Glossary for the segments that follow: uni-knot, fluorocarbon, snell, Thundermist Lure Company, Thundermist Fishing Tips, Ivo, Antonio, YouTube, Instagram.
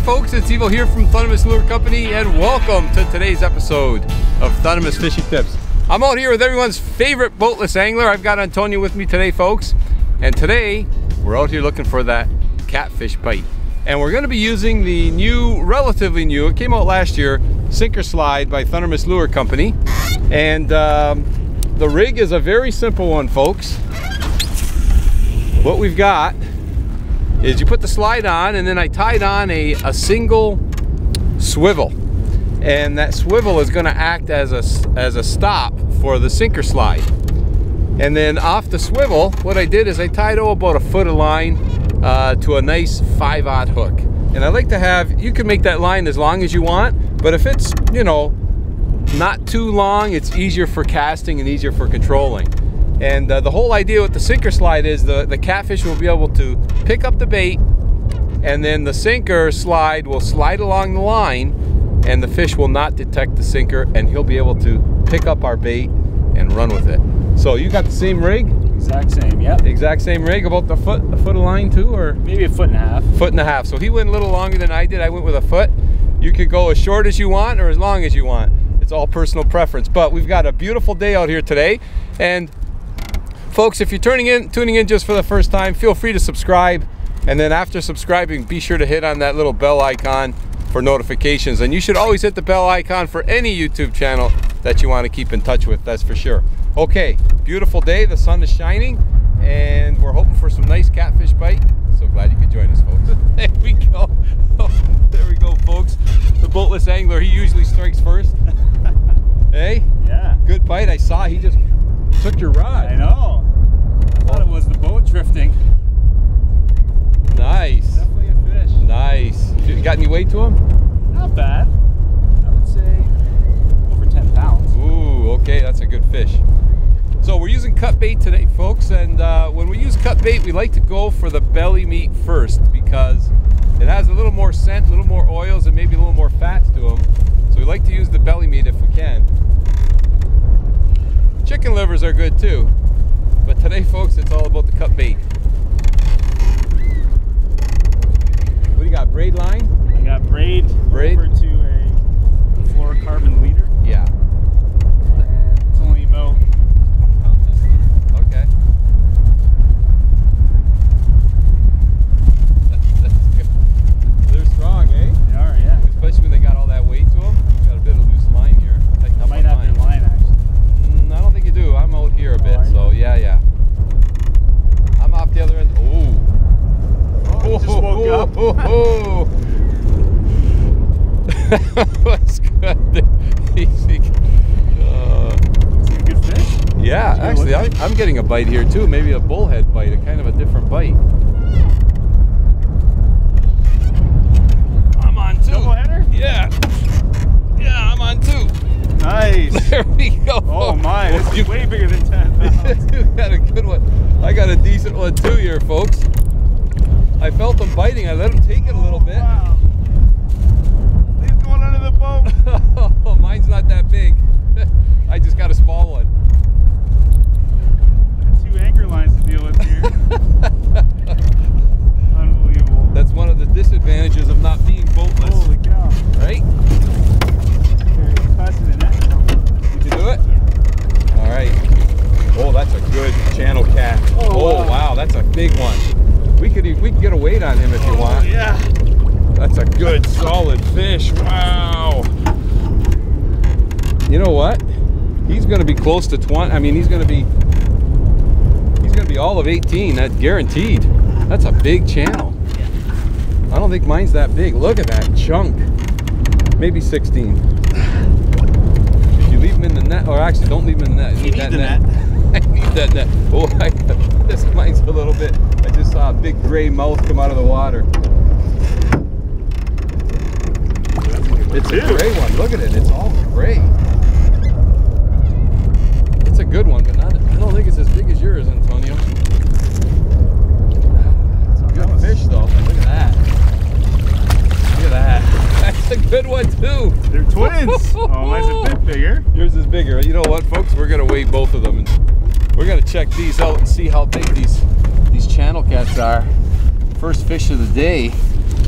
Hi folks, it's Ivo here from Thundermist Lure Company and welcome to today's episode of Thundermist Fishing Tips. I'm out here with everyone's favorite boatless angler. I've got Antonio with me today, folks. And today, we're out here looking for that catfish bite. And we're gonna be using the new, relatively new, it came out last year, Sinker Slide by Thundermist Lure Company. And the rig is a very simple one, folks. What we've got is you put the slide on, and then I tied on a single swivel, and that swivel is going to act as a stop for the sinker slide. And then off the swivel, what I did is I tied about a foot of line to a nice 5/0 hook. And I like to have, you can make that line as long as you want, but if it's, you know, not too long, it's easier for casting and easier for controlling. And the whole idea with the sinker slide is the catfish will be able to pick up the bait, and then the sinker slide will slide along the line, and the fish will not detect the sinker, and he'll be able to pick up our bait and run with it. So you got the same rig? Exact same, yep. Exact same rig, about a foot of line too, or? Maybe a foot and a half. Foot and a half. So he went a little longer than I did. I went with a foot. You could go as short as you want or as long as you want. It's all personal preference. But we've got a beautiful day out here today, and folks, if you're tuning in just for the first time, feel free to subscribe, and then after subscribing, be sure to hit on that little bell icon for notifications. And you should always hit the bell icon for any YouTube channel that you want to keep in touch with, that's for sure. Okay, beautiful day, the sun is shining, and we're hoping for some nice catfish bite. So glad you could join us, folks. There we go. Oh, there we go, folks. The boatless angler, he usually strikes first. Hey? Yeah. Good bite, I saw, he just took your rod. I know. I thought it was the boat drifting. Nice. Definitely a fish. Nice. You got any weight to him? Not bad. I would say over 10 pounds. Ooh, okay, that's a good fish. So we're using cut bait today, folks, and when we use cut bait, we like to go for the belly meat first because it has a little more scent, a little more oils, and maybe a little more fats to them. So we like to use the belly meat if we can. Chicken livers are good too. But today, folks, it's all about the cut bait. What do you got, braid line? I got braid over to a fluorocarbon leader. Yeah. And it's only about 1 pound this leader. Okay. That's good. They're strong, eh? They are, yeah. Especially when they got all that weight to them. You've got a bit of loose line here. Like you might have your line, actually. I don't think you do. I'm out here a bit, so yeah. The other end. Oh, just woke up. Oh. That was good. Is he a good fish? Yeah, actually, I'm getting a bite here too. Maybe a bullhead bite, a kind of a different bite. I'm on two. Double header? Yeah. Yeah, I'm on two. Nice. There we go. Oh my, this is way bigger than 10 pounds. You got a good one. I got a decent one too here, folks. I felt them biting. I let them take it a little bit. Wow. He's going under the boat. Oh, mine's not that big. I just got a small one. Got two anchor lines to deal with here. Unbelievable. That's one of the disadvantages of not being boatless. Holy cow. Right? Big one. We could get a weight on him if you want. Yeah. That's a good solid fish. Wow. You know what? He's going to be close to 20. I mean, he's going to be all of 18. That's guaranteed. That's a big channel. I don't think mine's that big. Look at that chunk. Maybe 16. If you leave him in the net, or actually don't leave him in the net. You need that net. I need that net. Oh, this mine's a little bit. I just saw a big gray mouth come out of the water. It's a gray one. Look at it. It's all gray. It's a good one, but not. I don't think it's as big as yours, Antonio. It's a good fish, though. Look at that. Look at that. That's a good one too. They're twins. Oh, mine's a bit bigger. Yours is bigger. You know what, folks? We're gonna weigh both of them. We're gonna check these out and see how big these channel cats are. First fish of the day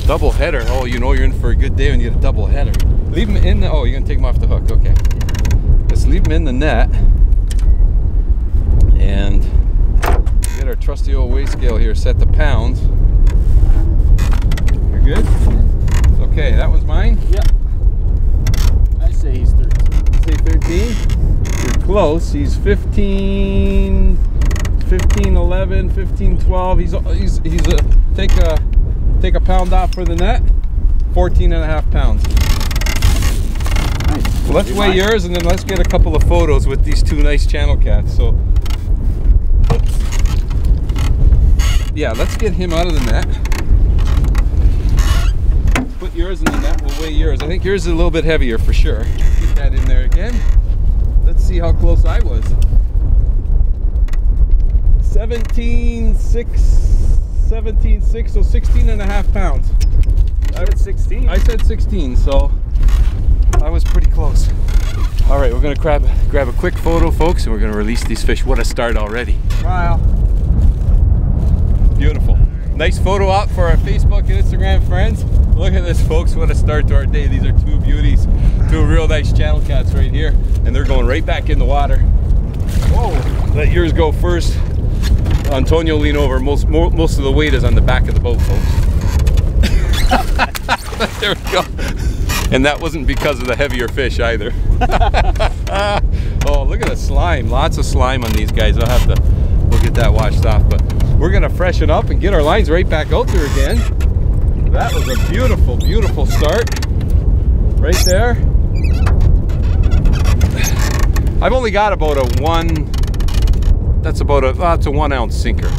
Double header. Oh, you know you're in for a good day when you get a double header. Leave them in the... Oh, you're going to take them off the hook. Okay. Let's leave them in the net. And get our trusty old weight scale here. Set the pounds. You're good? Okay, that one's mine? Yep. I say he's 13. You say 13? You're close. He's 15... 15, 11, 15, 12. Take a pound off for the net. 14.5 pounds. Nice. Well, let's weigh yours and then let's get a couple of photos with these two nice channel cats. So, yeah, let's get him out of the net. Put yours in the net. We'll weigh yours. I think yours is a little bit heavier for sure. Get that in there again. Let's see how close I was. 17.6, so 16.5 pounds. I said 16. I said 16, so I was pretty close. All right, we're gonna grab a quick photo, folks, and we're gonna release these fish. What a start already! Wow, beautiful. Nice photo op for our Facebook and Instagram friends. Look at this, folks. What a start to our day. These are two beauties, two real nice channel cats right here, and they're going right back in the water. Whoa! Let yours go first. Antonio, lean over. Most of the weight is on the back of the boat, folks. There we go. And that wasn't because of the heavier fish either. Oh, look at the slime. Lots of slime on these guys. I'll have to, we'll get that washed off. But we're going to freshen up and get our lines right back out there again. That was a beautiful, beautiful start. Right there. I've only got about a it's a 1 ounce sinker.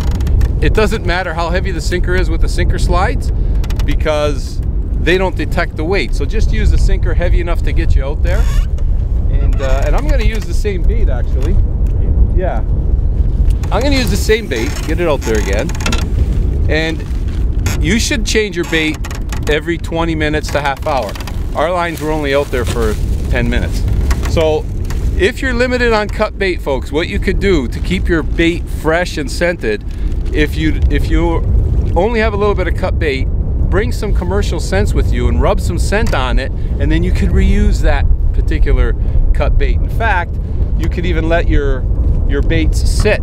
It doesn't matter how heavy the sinker is with the sinker slides because they don't detect the weight. So just use a sinker heavy enough to get you out there. And I'm gonna use the same bait actually. Yeah. I'm gonna use the same bait, get it out there again. And you should change your bait every 20 minutes to half hour. Our lines were only out there for 10 minutes. So if you're limited on cut bait, folks, what you could do to keep your bait fresh and scented, if you only have a little bit of cut bait, bring some commercial scents with you and rub some scent on it, and then you could reuse that particular cut bait. In fact, you could even let your baits sit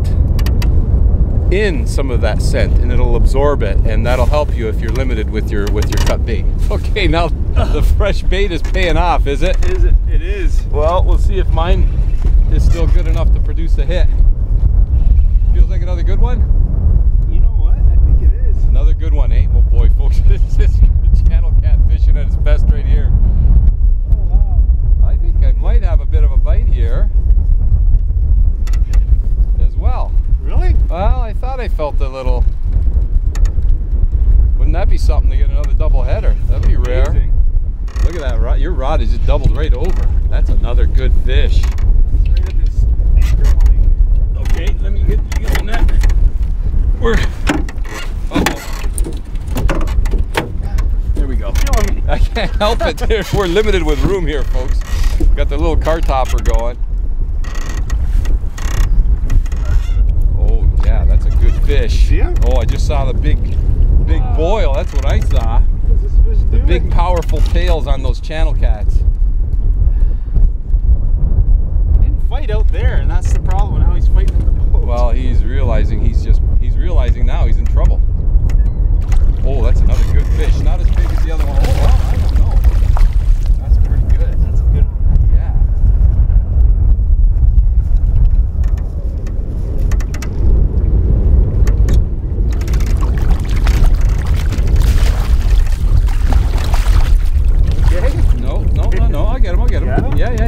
in some of that scent and it'll absorb it, and that'll help you if you're limited with your cut bait. Okay, now the fresh bait is paying off, is it? Is it? It is. Well, we'll see if mine is still good enough to produce a hit. Feels like another good one? You know what? I think it is. Another good one, eh? Oh boy, folks, this is channel cat fishing at its best right here. Oh wow. I think I might have a bit of a bite here as well. Really? Well, I thought I felt a little. Wouldn't that be something to get another double header? That'd be rare. Amazing. Look at that rod. Your rod is just doubled right over. That's another good fish. Straight at this anchor line. Okay, let me get the net. We're. Uh-oh. There we go. I can't help it. We're limited with room here, folks. Got the little car topper going. Fish. Yeah. Oh, I just saw the big boil. That's what I saw. What's this fish doing? The big, powerful tails on those channel cats. He didn't fight out there, and that's the problem. Now he's fighting with the boat. Well, he's realizing now he's in trouble. Oh, that's another good fish. Not as big as the other one. Oh, wow, I don't know. That's pretty good. That's a good one. Yeah.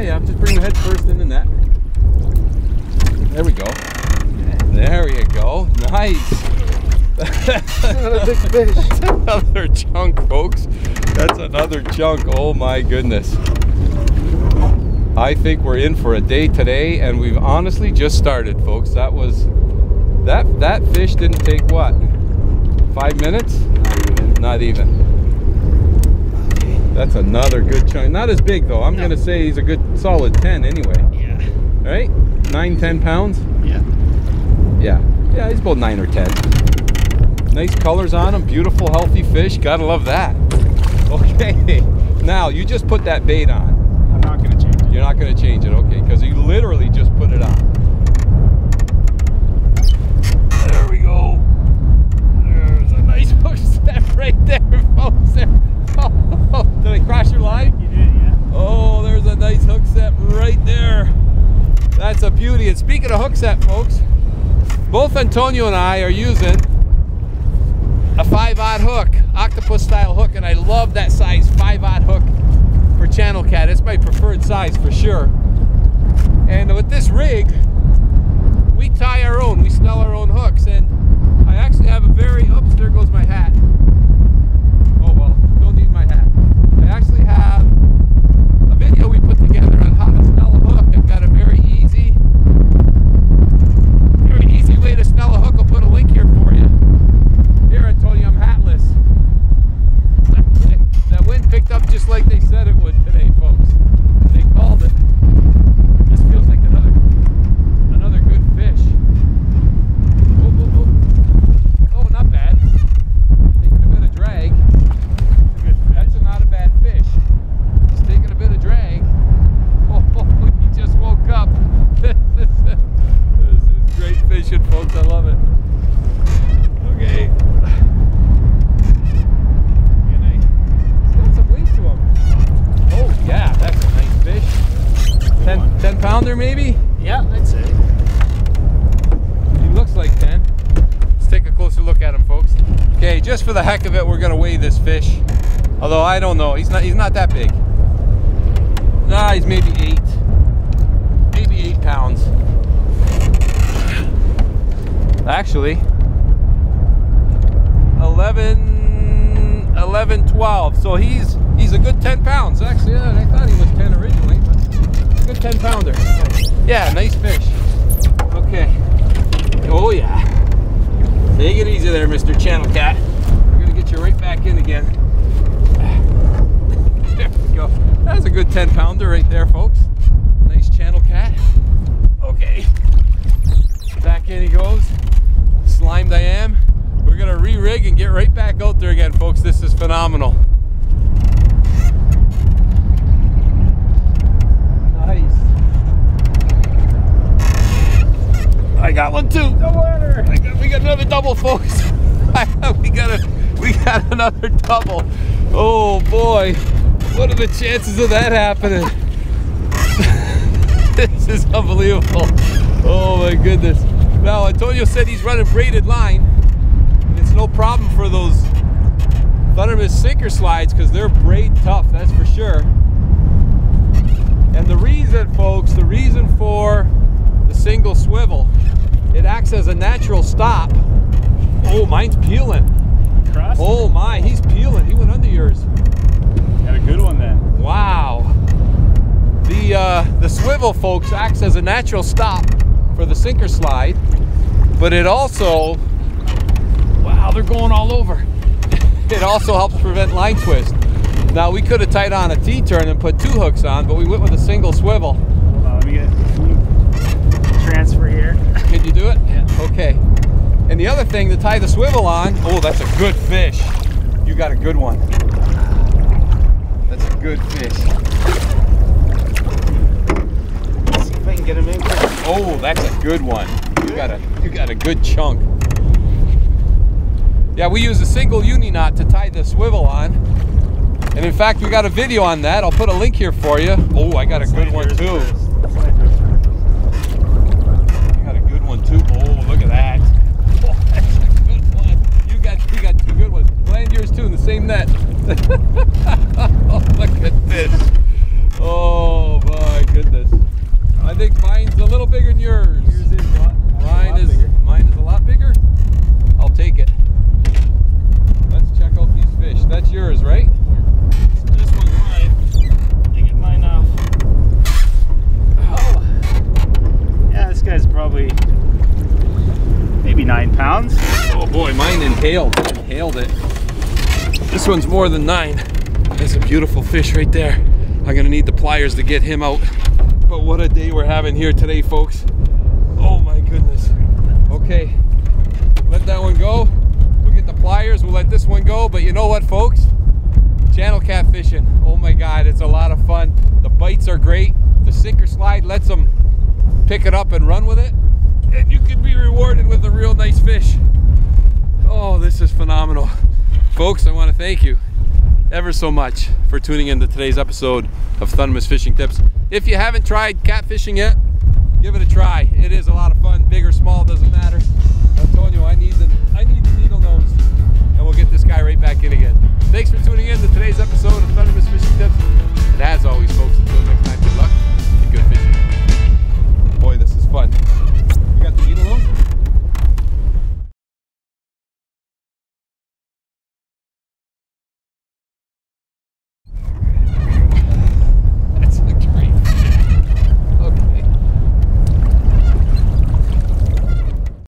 Yeah, I'm just bringing the head first in the net. There we go. There you go. Nice. That's another big fish. That's another chunk, folks. That's another chunk. Oh my goodness. I think we're in for a day today, and we've honestly just started, folks. That was that fish didn't take what? 5 minutes? Not even. That's another good chunk. Not as big though. I'm gonna say he's a good solid 10 anyway. Yeah. Right? 9, 10 pounds? Yeah. Yeah. Yeah, he's about 9 or 10. Nice colors on them, beautiful healthy fish, gotta love that. Okay, now you just put that bait on. I'm not gonna change it. You're not gonna change it, okay, because you literally just put it on. There we go. There's a nice hook step right there, folks. Oh, did I cross your line? You did, yeah. Oh, there's a nice hook step right there. That's a beauty. And speaking of hook set, folks, both Antonio and I are using a 5/0 hook, octopus style hook, and I love that size 5/0 hook for channel cat. It's my preferred size for sure. And with this rig, we tie our own, we snell our own hooks, and I actually have a very, oops, there goes my hat. Oh well, don't need my hat. I actually have a video we put together on how to snell a hook. I've got a very easy way to snell a hook. I'll put a link here for you. Here, I told you I'm hatless. That wind picked up just like they said it would today, folks. They called it. This feels like another good fish. Oh, oh, oh. Oh, not bad. Taking a bit of drag. That's not a bad fish. He's taking a bit of drag. Oh, oh, he just woke up. This is great fishing, folks. I love it. Okay. He's got some leash to him. Oh yeah, that's a nice fish. 10 pounder maybe? Yeah, I'd say. He looks like 10. Let's take a closer look at him, folks. Okay, just for the heck of it, we're gonna weigh this fish. Although I don't know, he's not that big. Nah, he's maybe 8 pounds. Actually, 11, 12. So he's a good 10 pounds. Actually, yeah, I thought he was 10 originally, but a good 10 pounder. Yeah, nice fish. Okay. Oh yeah. Take it easy there, Mr. Channel Cat. We're gonna get you right back in again. There we go. That's a good 10 pounder right there, folks. Nice Channel Cat. Okay. Back in he goes. Slimed I am. We're gonna re-rig and get right back out there again, folks. This is phenomenal. Nice. I got one too. We got another double, folks. we got another double. Oh boy, what are the chances of that happening? This is unbelievable. Oh my goodness. Now Antonio said he's running braided line. No problem for those Thundermist sinker slides because they're braid tough, that's for sure. And the reason, folks, the reason for the single swivel, it acts as a natural stop. Oh, mine's peeling. Crossed. Oh my, he's peeling. He went under yours. Got a good one then. Wow. The swivel, folks, acts as a natural stop for the sinker slide, but it also, wow, they're going all over. It also helps prevent line twist. Now we could have tied on a T-turn and put 2 hooks on, but we went with a single swivel. Hold on, let me get a transfer here. Can you do it? Yeah. Okay. And the other thing to tie the swivel on, oh, that's a good fish. You got a good one. That's a good fish. Let's see if I can get him in. Oh, that's a good one. You got a good chunk. Yeah, we use a single uni knot to tie the swivel on. And in fact, we got a video on that. I'll put a link here for you. Oh, I got a good one too. You got a good one too. Oh, look at that. Oh, that's a good one. You got 2 good ones. Land yours too in the same net. Oh, look at this. Oh my goodness. I think mine's a little bigger than yours. Yours is what? Mine is a lot bigger. I'll take it. Check out these fish. That's yours, right? This one's mine. I get mine off. Oh. Yeah, this guy's probably maybe 9 pounds. Oh boy, mine inhaled it. This one's more than 9. That's a beautiful fish right there. I'm gonna need the pliers to get him out. But what a day we're having here today, folks. Oh my goodness. Okay, let that one go. pliers, we'll let this one go. But you know what, folks? Channel cat fishing, oh my God, it's a lot of fun. The bites are great. The sinker slide lets them pick it up and run with it. And you can be rewarded with a real nice fish. Oh, this is phenomenal. Folks, I want to thank you ever so much for tuning in to today's episode of Thundermist Fishing Tips. If you haven't tried catfishing yet, give it a try. It is a lot of fun, big or small, doesn't matter. Antonio, I need the needle nose.